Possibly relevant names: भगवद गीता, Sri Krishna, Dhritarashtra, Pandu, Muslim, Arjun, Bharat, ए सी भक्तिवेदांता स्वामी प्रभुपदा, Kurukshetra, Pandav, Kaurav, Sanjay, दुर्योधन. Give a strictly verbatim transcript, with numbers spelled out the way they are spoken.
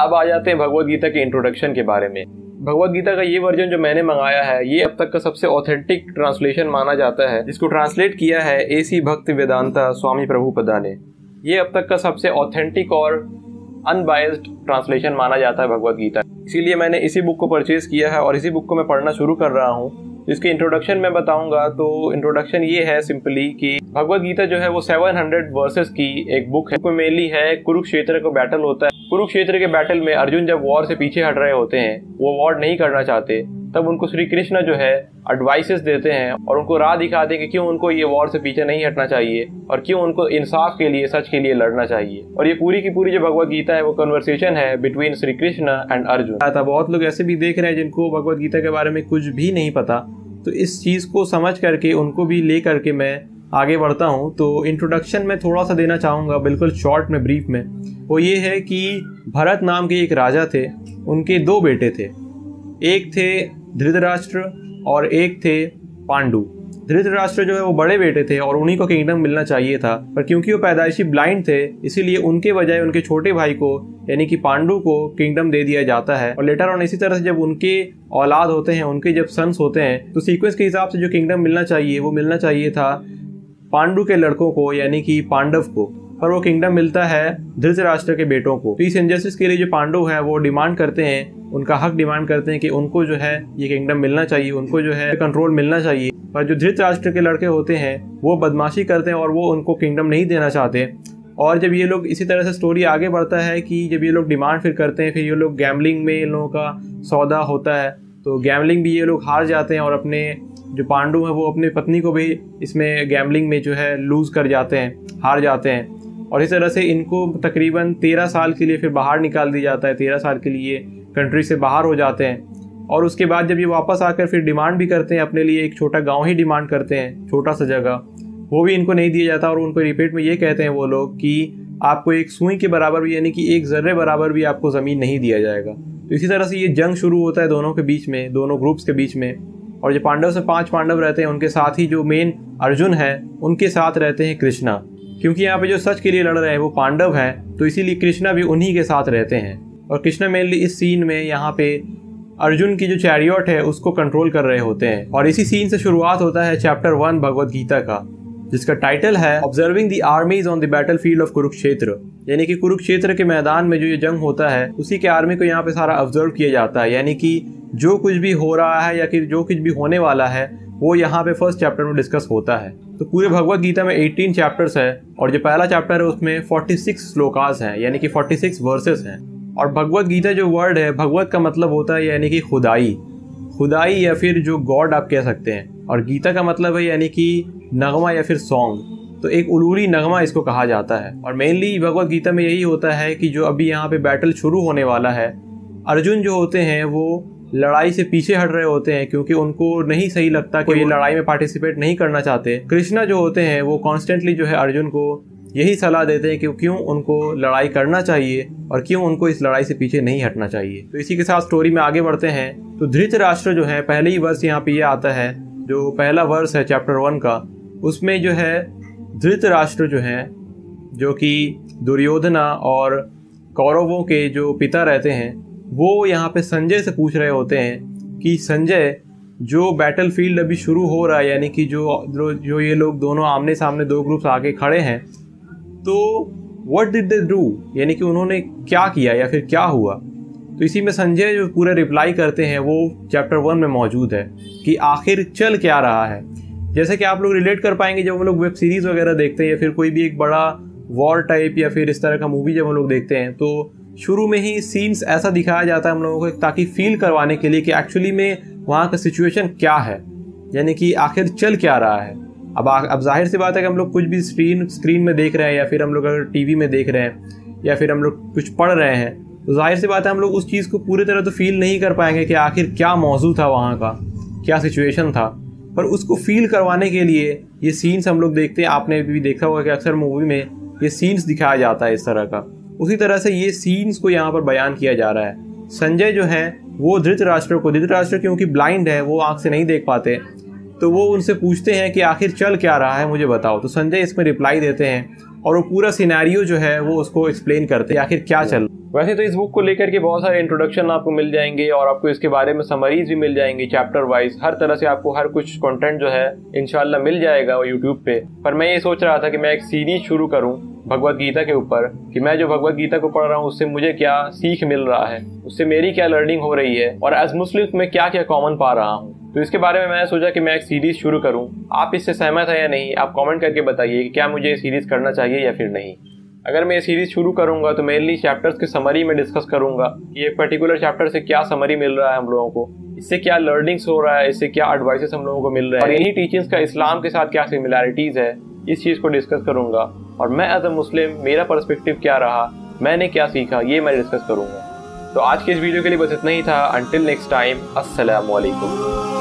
अब आ जाते हैं भगवद गीता के इंट्रोडक्शन के बारे में। भगवद गीता का ये वर्जन जो मैंने मंगाया है ये अब तक का सबसे ऑथेंटिक ट्रांसलेशन माना जाता है, जिसको ट्रांसलेट किया है ए सी भक्तिवेदांता स्वामी प्रभुपदा ने। ये अब तक का सबसे ऑथेंटिक और अनबायस्ड ट्रांसलेशन माना जाता है भगवद गीता, इसीलिए मैंने इसी बुक को परचेज़ किया है और इसी बुक को मैं पढ़ना शुरू कर रहा हूँ। इसके इंट्रोडक्शन मैं बताऊँगा तो इंट्रोडक्शन ये है सिंपली कि भगवद गीता जो है वो सात सौ वर्सेस की एक बुक है। मेनली है कुरुक्षेत्र का बैटल होता है। कुरुक्षेत्र के बैटल में अर्जुन जब वॉर से पीछे हट रहे होते हैं, वो वॉर नहीं करना चाहते, तब उनको श्री कृष्ण जो है एडवाइसेस देते हैं और उनको राह दिखाते हैं कि क्यों उनको ये वॉर से पीछे नहीं हटना चाहिए और क्यों उनको इंसाफ के लिए, सच के लिए लड़ना चाहिए। और ये पूरी की पूरी जो भगवद गीता है वो कन्वर्सेशन है बिटवीन श्री कृष्ण एंड अर्जुन। बहुत लोग ऐसे भी देख रहे हैं जिनको भगवद गीता के बारे में कुछ भी नहीं पता, तो इस चीज़ को समझ करके उनको भी ले करके मैं आगे बढ़ता हूँ। तो इंट्रोडक्शन मैं थोड़ा सा देना चाहूँगा बिल्कुल शॉर्ट में, ब्रीफ में। वो ये है कि भरत नाम के एक राजा थे, उनके दो बेटे थे, एक थे धृतराष्ट्र और एक थे पांडु। धृतराष्ट्र जो है वो बड़े बेटे थे और उन्हीं को किंगडम मिलना चाहिए था, पर क्योंकि वो पैदाइशी ब्लाइंड थे इसीलिए उनके बजाय उनके छोटे भाई को यानी कि पांडु को किंगडम दे दिया जाता है। और लेटर ऑन इसी तरह से जब उनके औलाद होते हैं, उनके जब सन्स होते हैं, तो सीक्वेंस के हिसाब से जो किंगडम मिलना चाहिए वो मिलना चाहिए था पांडु के लड़कों को यानी कि पांडव को, पर वो किंगडम मिलता है धृतराष्ट्र के बेटों को। इस इनजस्टिस के लिए जो पांडु है वो डिमांड करते हैं, उनका हक डिमांड करते हैं कि उनको जो है ये किंगडम मिलना चाहिए, उनको जो है कंट्रोल मिलना चाहिए। पर जो धृतराष्ट्र के लड़के होते हैं वो बदमाशी करते हैं और वो उनको किंगडम नहीं देना चाहते। और जब ये लोग इसी तरह से स्टोरी आगे बढ़ता है कि जब ये लोग डिमांड फिर करते हैं, फिर ये लोग गैम्बलिंग में इन लोगों का सौदा होता है, तो गैम्बलिंग भी ये लोग हार जाते हैं और अपने जो पांडु है वो अपनी पत्नी को भी इसमें गैम्बलिंग में जो है लूज़ कर जाते हैं, हार जाते हैं। और इस तरह से इनको तकरीबन तेरह साल के लिए फिर बाहर निकाल दिया जाता है, तेरह साल के लिए कंट्री से बाहर हो जाते हैं। और उसके बाद जब ये वापस आकर फिर डिमांड भी करते हैं, अपने लिए एक छोटा गांव ही डिमांड करते हैं, छोटा सा जगह, वो भी इनको नहीं दिया जाता। और उनको रिपीट में ये कहते हैं वो लोग कि आपको एक सुई के बराबर भी यानी कि एक ज़र्रे बराबर भी आपको ज़मीन नहीं दिया जाएगा। तो इसी तरह से ये जंग शुरू होता है दोनों के बीच में, दोनों ग्रुप्स के बीच में। और जो पांडव से पांच पांडव रहते हैं उनके साथ ही जो मेन अर्जुन है उनके साथ रहते हैं कृष्णा, क्योंकि यहाँ पे जो सच के लिए लड़ रहे हैं वो पांडव हैं, तो इसीलिए कृष्णा भी उन्हीं के साथ रहते हैं। और कृष्णा मेनली इस सीन में यहाँ पे अर्जुन की जो चैरियट है उसको कंट्रोल कर रहे होते हैं। और इसी सीन से शुरुआत होता है चैप्टर वन भगवद गीता का, जिसका टाइटल है observing the armies on the battle field of Kurukshetra, यानी कि कुरुक्षेत्र के मैदान में जो ये जंग होता है उसी के आर्मी को यहाँ पे सारा ऑब्जर्व किया जाता है। यानी कि जो कुछ भी हो रहा है या कि जो कुछ भी होने वाला है वो यहाँ पे फर्स्ट चैप्टर में डिस्कस होता है। तो पूरे भगवद गीता में अठारह चैप्टर्स है और जो पहला चैप्टर है उसमें छियालीस श्लोकास हैं यानी कि छियालीस वर्सेस हैं। और भगवद गीता जो वर्ड है, भगवत का मतलब होता है यानी कि खुदाई, खुदाई या फिर जो गॉड आप कह सकते हैं, और गीता का मतलब है यानी कि नगमा या फिर सॉन्ग, तो एक उलूरी नगमा इसको कहा जाता है। और मेनली भगवद गीता में यही होता है कि जो अभी यहाँ पे बैटल शुरू होने वाला है, अर्जुन जो होते हैं वो लड़ाई से पीछे हट रहे होते हैं क्योंकि उनको नहीं सही लगता कि ये लड़ाई में पार्टिसिपेट नहीं करना चाहते। कृष्णा जो होते हैं वो कॉन्स्टेंटली जो है अर्जुन को यही सलाह देते हैं कि क्यों उनको लड़ाई करना चाहिए और क्यों उनको इस लड़ाई से पीछे नहीं हटना चाहिए। तो इसी के साथ स्टोरी में आगे बढ़ते हैं। तो धृतराष्ट्र जो है पहले ही वर्स यहाँ पे ये आता है, जो पहला वर्स है चैप्टर वन का, उसमें जो है धृतराष्ट्र जो हैं, जो कि दुर्योधन और कौरवों के जो पिता रहते हैं, वो यहाँ पे संजय से पूछ रहे होते हैं कि संजय जो बैटल फील्ड अभी शुरू हो रहा है यानी कि जो जो ये लोग दोनों आमने सामने दो ग्रुप्स आके खड़े हैं, तो व्हाट डिड दे डू, यानी कि उन्होंने क्या किया या फिर क्या हुआ। तो इसी में संजय जो पूरा रिप्लाई करते हैं वो चैप्टर वन में मौजूद है कि आखिर चल क्या रहा है। जैसे कि आप लोग रिलेट कर पाएंगे जब हम लोग वेब सीरीज़ वगैरह देखते हैं या फिर कोई भी एक बड़ा वॉर टाइप या फिर इस तरह का मूवी जब हम लोग देखते हैं, तो शुरू में ही सीन्स ऐसा दिखाया जाता है हम लोगों को ताकि फील करवाने के लिए कि एक्चुअली में वहाँ का सिचुएशन क्या है, यानी कि आखिर चल क्या रहा है। अब अब जाहिर सी बात है कि हम लोग कुछ भी स्क्रीन स्क्रीन में देख रहे हैं या फिर हम लोग अगर टी वी में देख रहे हैं या फिर हम लोग कुछ पढ़ रहे हैं, तो जाहिर सी बात है हम लोग उस चीज़ को पूरी तरह तो फील नहीं कर पाएंगे कि आखिर क्या मौजूद था, वहाँ का क्या सिचुएशन था। पर उसको फील करवाने के लिए ये सीन्स हम लोग देखते हैं। आपने भी देखा होगा कि अक्सर मूवी में ये सीन्स दिखाया जाता है इस तरह का, उसी तरह से ये सीन्स को यहाँ पर बयान किया जा रहा है। संजय जो है वो धृतराष्ट्र को, धृतराष्ट्र क्योंकि ब्लाइंड है वो आँख से नहीं देख पाते, तो वो उनसे पूछते हैं कि आखिर चल क्या रहा है मुझे बताओ। तो संजय इसमें रिप्लाई देते हैं और वो पूरा सिनेरियो जो है वो उसको एक्सप्लेन करते हैं आखिर क्या चल। वैसे तो इस बुक को लेकर के बहुत सारे इंट्रोडक्शन आपको मिल जाएंगे और आपको इसके बारे में समरीज भी मिल जाएंगी चैप्टर वाइज, हर तरह से आपको हर कुछ कंटेंट जो है इंशाल्लाह मिल जाएगा वो यूट्यूब पे। पर मैं ये सोच रहा था कि मैं एक सीरीज शुरू करूं भगवद गीता के ऊपर कि मैं जो भगवद गीता को पढ़ रहा हूँ उससे मुझे क्या सीख मिल रहा है, उससे मेरी क्या लर्निंग हो रही है और एज मुस्लिम मैं क्या क्या कॉमन पा रहा हूँ। तो इसके बारे में मैंने सोचा कि मैं एक सीरीज शुरू करूँ। आप इससे सहमत है या नहीं, आप कॉमेंट करके बताइए कि क्या मुझे ये सीरीज करना चाहिए या फिर नहीं। अगर मैं ये सीरीज़ शुरू करूंगा तो मेनली चैप्टर्स की समरी में डिस्कस करूंगा कि एक पर्टिकुलर चैप्टर से क्या समरी मिल रहा है हम लोगों को, इससे क्या लर्निंग्स हो रहा है, इससे क्या एडवाइसेस हम लोगों को मिल रहा है और इन्हीं टीचिंग्स का इस्लाम के साथ क्या सिमिलैरिटीज़ है, इस चीज़ को डिस्कस करूंगा। और मैं एज अ मुस्लिम मेरा पर्सपेक्टिव क्या रहा, मैंने क्या सीखा, ये मैं डिस्कस करूँगा। तो आज के इस वीडियो के लिए बस इतना ही था। अंटिल नेक्स्ट टाइम, अस्सलाम वालेकुम।